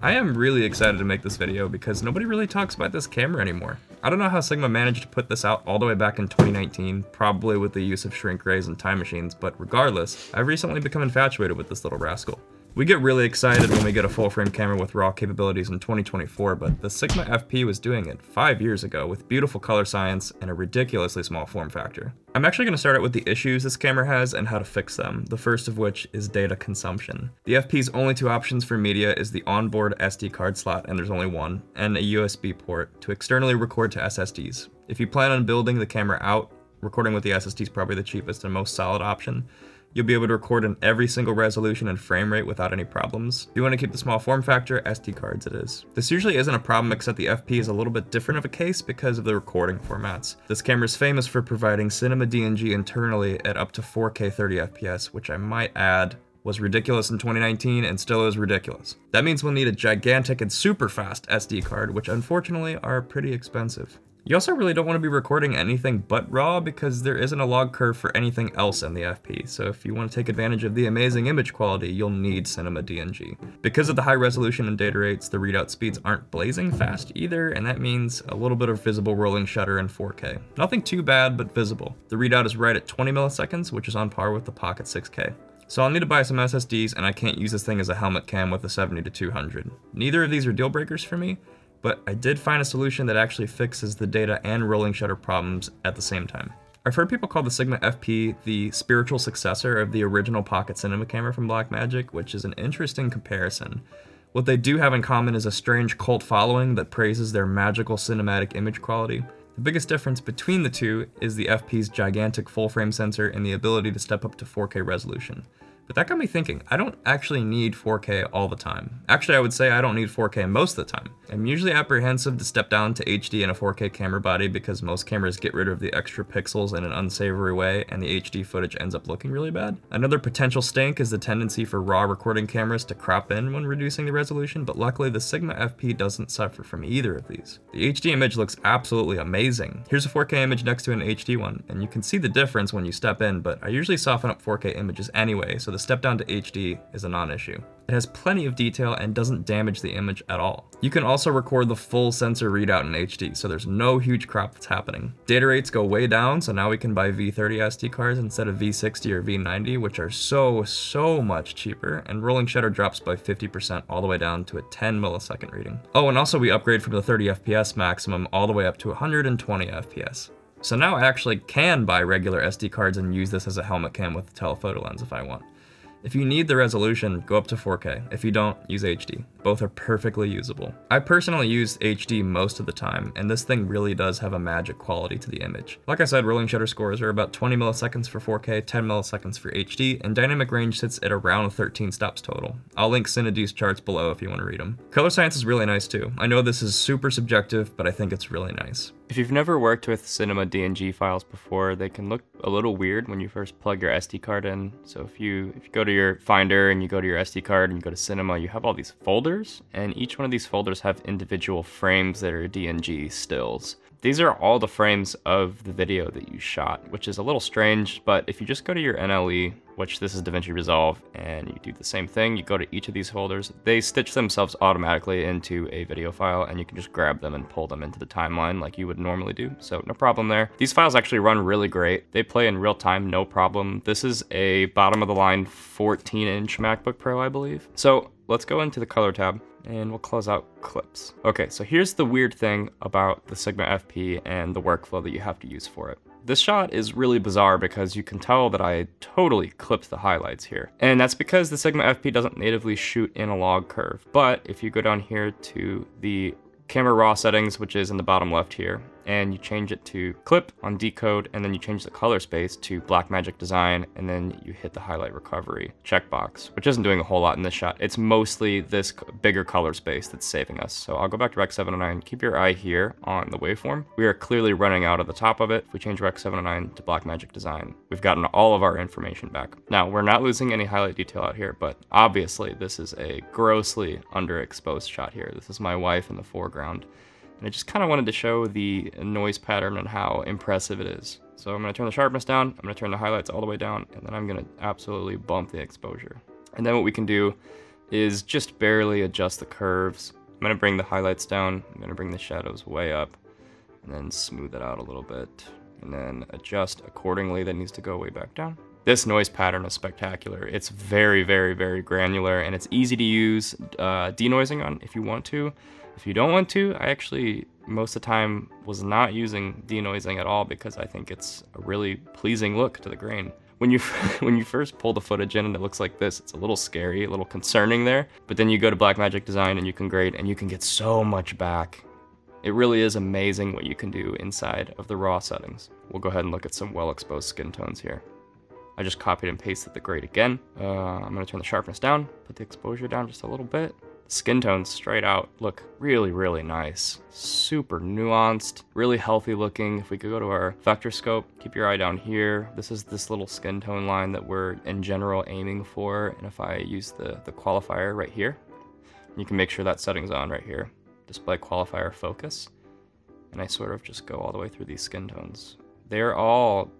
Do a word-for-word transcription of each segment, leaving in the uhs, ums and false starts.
I am really excited to make this video because nobody really talks about this camera anymore. I don't know how Sigma managed to put this out all the way back in twenty nineteen, probably with the use of shrink rays and time machines, but regardless, I've recently become infatuated with this little rascal. We get really excited when we get a full-frame camera with RAW capabilities in twenty twenty-four, but the Sigma F P was doing it five years ago with beautiful color science and a ridiculously small form factor. I'm actually going to start out with the issues this camera has and how to fix them, the first of which is data consumption. The F P's only two options for media is the onboard S D card slot, and there's only one, and a U S B port to externally record to S S Ds. If you plan on building the camera out, recording with the S S D is probably the cheapest and most solid option. You'll be able to record in every single resolution and frame rate without any problems. If you want to keep the small form factor, S D cards it is. This usually isn't a problem, except the F P is a little bit different of a case because of the recording formats. This camera is famous for providing Cinema D N G internally at up to four K thirty F P S, which I might add was ridiculous in twenty nineteen and still is ridiculous. That means we'll need a gigantic and super fast S D card, which unfortunately are pretty expensive. You also really don't want to be recording anything but RAW because there isn't a log curve for anything else in the F P, so if you want to take advantage of the amazing image quality, you'll need Cinema D N G. Because of the high resolution and data rates, the readout speeds aren't blazing fast either, and that means a little bit of visible rolling shutter in four K. Nothing too bad, but visible. The readout is right at twenty milliseconds, which is on par with the Pocket six K. So I'll need to buy some S S Ds, and I can't use this thing as a helmet cam with a seventy to two hundred. Neither of these are deal breakers for me, but I did find a solution that actually fixes the data and rolling shutter problems at the same time. I've heard people call the Sigma F P the spiritual successor of the original Pocket Cinema camera from Blackmagic, which is an interesting comparison. What they do have in common is a strange cult following that praises their magical cinematic image quality. The biggest difference between the two is the F P's gigantic full-frame sensor and the ability to step up to four K resolution. But that got me thinking, I don't actually need four K all the time. Actually, I would say I don't need four K most of the time. I'm usually apprehensive to step down to H D in a four K camera body because most cameras get rid of the extra pixels in an unsavory way and the H D footage ends up looking really bad. Another potential stink is the tendency for RAW recording cameras to crop in when reducing the resolution, but luckily the Sigma F P doesn't suffer from either of these. The H D image looks absolutely amazing. Here's a four K image next to an H D one, and you can see the difference when you step in, but I usually soften up four K images anyway, so the The step down to H D is a non-issue. It has plenty of detail and doesn't damage the image at all. You can also record the full sensor readout in H D, so there's no huge crop that's happening. Data rates go way down, so now we can buy V thirty S D cards instead of V sixty or V ninety, which are so, so much cheaper, and rolling shutter drops by fifty percent all the way down to a ten millisecond reading. Oh, and also we upgrade from the thirty F P S maximum all the way up to one hundred twenty F P S. So now I actually can buy regular S D cards and use this as a helmet cam with a telephoto lens if I want. If you need the resolution, go up to four K. If you don't, use H D. Both are perfectly usable. I personally use H D most of the time, and this thing really does have a magic quality to the image. Like I said, rolling shutter scores are about twenty milliseconds for four K, ten milliseconds for H D, and dynamic range sits at around thirteen stops total. I'll link Cinema's charts below if you want to read them. Color science is really nice too. I know this is super subjective, but I think it's really nice. If you've never worked with Cinema D N G files before, they can look a little weird when you first plug your S D card in. So if you if you go to your Finder and you go to your S D card and you go to Cinema, you have all these folders, and each one of these folders have individual frames that are D N G stills. These are all the frames of the video that you shot, which is a little strange, but if you just go to your N L E, which this is DaVinci Resolve, and you do the same thing, you go to each of these folders, they stitch themselves automatically into a video file, and you can just grab them and pull them into the timeline like you would normally do, so no problem there. These files actually run really great. They play in real time, no problem. This is a bottom-of-the-line fourteen inch MacBook Pro, I believe. So let's go into the color tab, and we'll close out clips. Okay, so here's the weird thing about the Sigma F P and the workflow that you have to use for it. This shot is really bizarre because you can tell that I totally clipped the highlights here. And that's because the Sigma F P doesn't natively shoot in a log curve. But if you go down here to the camera raw settings, which is in the bottom left here, and you change it to clip on decode, and then you change the color space to Blackmagic design, and then you hit the highlight recovery checkbox, which isn't doing a whole lot in this shot. It's mostly this bigger color space that's saving us. So I'll go back to Rec seven oh nine, keep your eye here on the waveform. We are clearly running out of the top of it. If we change Rec seven oh nine to Blackmagic design, we've gotten all of our information back. Now, we're not losing any highlight detail out here, but obviously this is a grossly underexposed shot here. This is my wife in the foreground. And I just kind of wanted to show the noise pattern and how impressive it is. So I'm going to turn the sharpness down, I'm going to turn the highlights all the way down, and then I'm going to absolutely bump the exposure. And then what we can do is just barely adjust the curves. I'm going to bring the highlights down, I'm going to bring the shadows way up, and then smooth it out a little bit, and then adjust accordingly. That needs to go way back down. This noise pattern is spectacular. It's very, very, very granular, and it's easy to use uh, denoising on if you want to. If you don't want to, I actually, most of the time, was not using denoising at all because I think it's a really pleasing look to the grain. When you when you first pull the footage in and it looks like this, it's a little scary, a little concerning there. But then you go to Blackmagic Design and you can grade and you can get so much back. It really is amazing what you can do inside of the raw settings. We'll go ahead and look at some well-exposed skin tones here. I just copied and pasted the grade again. Uh, I'm gonna turn the sharpness down, put the exposure down just a little bit. Skin tones straight out look really, really nice. Super nuanced, really healthy looking. If we could go to our vector scope, keep your eye down here. This is this little skin tone line that we're in general aiming for. And if I use the, the qualifier right here, you can make sure that setting's on right here. Display qualifier focus. And I sort of just go all the way through these skin tones. They're all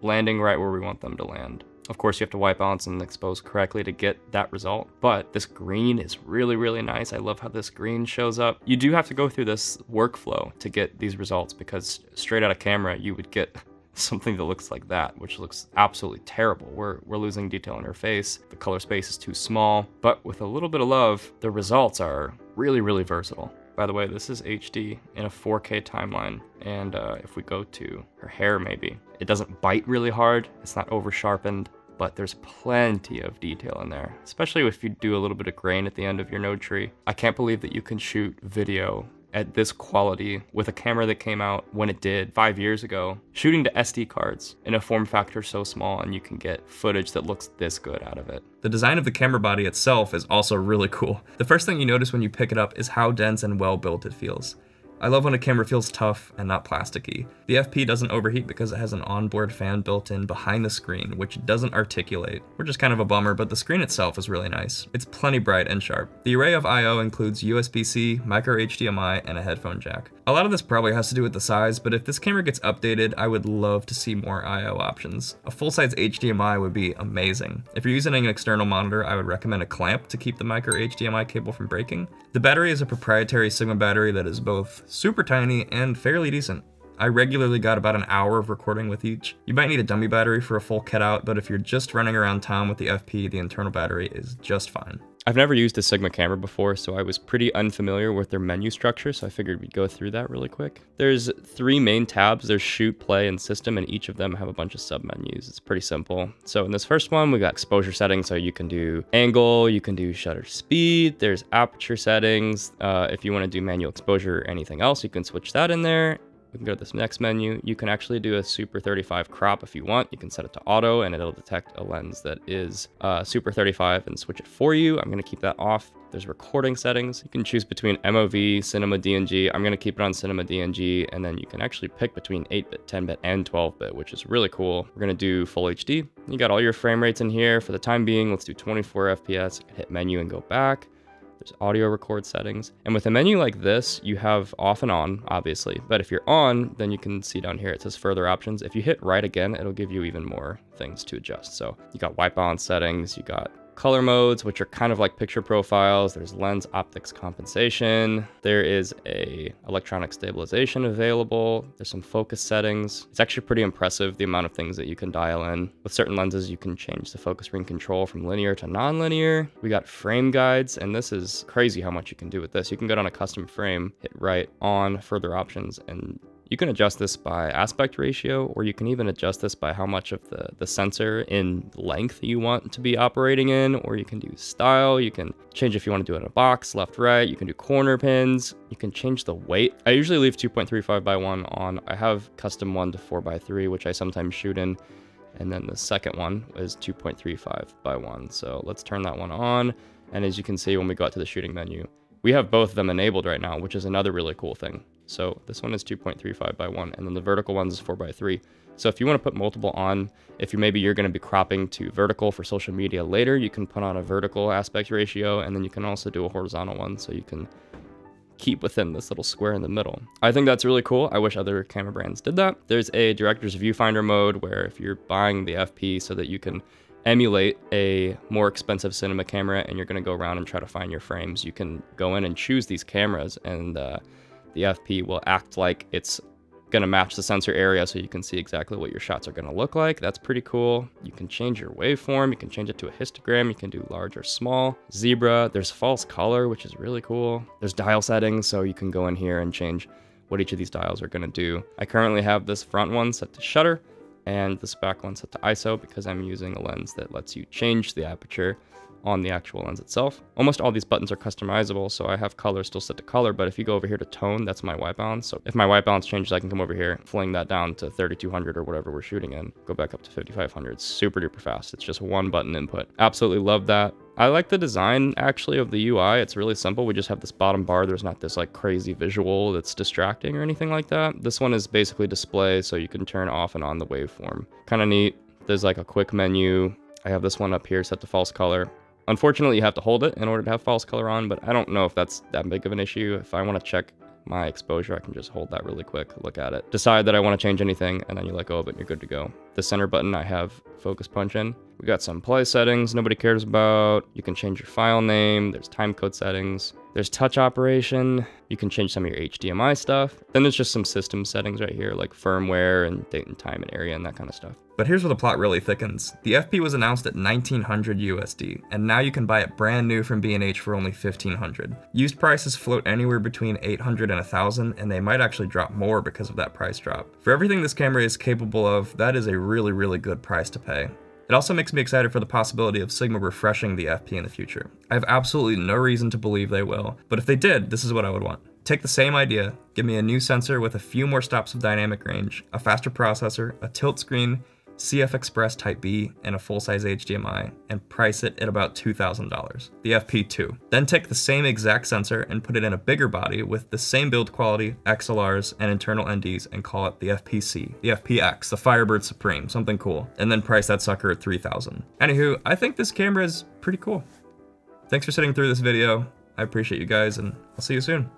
landing right where we want them to land. Of course, you have to white balance and expose correctly to get that result, but this green is really, really nice. I love how this green shows up. You do have to go through this workflow to get these results because straight out of camera, you would get something that looks like that, which looks absolutely terrible. We're, we're losing detail in her face. The color space is too small, but with a little bit of love, the results are really, really versatile. By the way, this is H D in a four K timeline. And uh, if we go to her hair, maybe, it doesn't bite really hard. It's not over sharpened. But there's plenty of detail in there, especially if you do a little bit of grain at the end of your node tree. I can't believe that you can shoot video at this quality with a camera that came out when it did five years ago, shooting to S D cards in a form factor so small, and you can get footage that looks this good out of it. The design of the camera body itself is also really cool. The first thing you notice when you pick it up is how dense and well built it feels. I love when a camera feels tough and not plasticky. The F P doesn't overheat because it has an onboard fan built in behind the screen, which doesn't articulate, which is kind of a bummer, but the screen itself is really nice. It's plenty bright and sharp. The array of I O includes U S B C, micro H D M I, and a headphone jack. A lot of this probably has to do with the size, but if this camera gets updated, I would love to see more I O options. A full-size H D M I would be amazing. If you're using an external monitor, I would recommend a clamp to keep the micro H D M I cable from breaking. The battery is a proprietary Sigma battery that is both super tiny and fairly decent. I regularly got about an hour of recording with each. You might need a dummy battery for a full cut out, but if you're just running around town with the F P, the internal battery is just fine. I've never used a Sigma camera before, so I was pretty unfamiliar with their menu structure, so I figured we'd go through that really quick. There's three main tabs. There's shoot, play, and system, and each of them have a bunch of submenus. It's pretty simple. So in this first one, we got exposure settings, so you can do angle, you can do shutter speed, there's aperture settings. Uh, if you want to do manual exposure or anything else, you can switch that in there. We can go to this next menu. You can actually do a Super thirty-five crop if you want. You can set it to auto and it'll detect a lens that is uh, Super thirty-five and switch it for you. I'm going to keep that off. There's recording settings. You can choose between M O V, Cinema D N G. I'm going to keep it on Cinema D N G. And then you can actually pick between eight bit, ten bit, and twelve bit, which is really cool. We're going to do full H D. You got all your frame rates in here. For the time being, let's do twenty-four F P S. Hit menu and go back. There's audio record settings. And with a menu like this, you have off and on, obviously. But if you're on, then you can see down here, it says further options. If you hit right again, it'll give you even more things to adjust. So you got white balance settings, you got color modes, which are kind of like picture profiles. There's lens optics compensation. There is a electronic stabilization available. There's some focus settings. It's actually pretty impressive the amount of things that you can dial in. With certain lenses, you can change the focus ring control from linear to non-linear. We got frame guides, and this is crazy how much you can do with this. You can go down a custom frame, hit right on further options, and you can adjust this by aspect ratio, or you can even adjust this by how much of the, the sensor in length you want to be operating in, or you can do style, you can change if you want to do it in a box, left, right, you can do corner pins, you can change the weight. I usually leave two point three five by one on. I have custom one to four by three, which I sometimes shoot in. And then the second one is two point three five by one. So let's turn that one on. And as you can see, when we go out to the shooting menu, we have both of them enabled right now, which is another really cool thing. So this one is two point three five by one, and then the vertical ones is four by three. So if you want to put multiple on, if you maybe you're going to be cropping to vertical for social media later, you can put on a vertical aspect ratio, and then you can also do a horizontal one, so you can keep within this little square in the middle. I think that's really cool. I wish other camera brands did that. There's a director's viewfinder mode where if you're buying the F P so that you can emulate a more expensive cinema camera and you're going to go around and try to find your frames, you can go in and choose these cameras, and uh, the F P will act like it's going to match the sensor area so you can see exactly what your shots are going to look like. That's pretty cool. You can change your waveform, you can change it to a histogram, you can do large or small. Zebra, there's false color, which is really cool. There's dial settings, so you can go in here and change what each of these dials are going to do. I currently have this front one set to shutter and this back one set to I S O because I'm using a lens that lets you change the aperture on the actual lens itself. Almost all these buttons are customizable, so I have color still set to color, but if you go over here to tone, that's my white balance. So if my white balance changes, I can come over here, fling that down to thirty-two hundred or whatever we're shooting in, go back up to fifty-five hundred, super duper fast. It's just one button input. Absolutely love that. I like the design actually of the U I. It's really simple. We just have this bottom bar. There's not this like crazy visual that's distracting or anything like that. This one is basically display, so you can turn off and on the waveform. Kind of neat. There's like a quick menu. I have this one up here set to false color. Unfortunately, you have to hold it in order to have false color on, but I don't know if that's that big of an issue. If I want to check my exposure, I can just hold that really quick, look at it, decide that I want to change anything, and then you let go of it and you're good to go. The center button, I have focus punch in. We got some play settings nobody cares about. You can change your file name. There's timecode settings. There's touch operation. You can change some of your H D M I stuff. Then there's just some system settings right here, like firmware and date and time and area and that kind of stuff. But here's where the plot really thickens. The F P was announced at nineteen hundred U S D, and now you can buy it brand new from B and H for only fifteen hundred. Used prices float anywhere between eight hundred and one thousand, and they might actually drop more because of that price drop. For everything this camera is capable of, that is a really, really good price to pay. It also makes me excited for the possibility of Sigma refreshing the F P in the future. I have absolutely no reason to believe they will, but if they did, this is what I would want. Take the same idea, give me a new sensor with a few more stops of dynamic range, a faster processor, a tilt screen, C F Express Type B, and a full-size H D M I, and price it at about two thousand dollars, the F P two. Then take the same exact sensor and put it in a bigger body with the same build quality, X L Rs, and internal N Ds, and call it the F P C, the F P X, the Firebird Supreme, something cool, and then price that sucker at three thousand dollars. Anywho, I think this camera is pretty cool. Thanks for sitting through this video. I appreciate you guys, and I'll see you soon.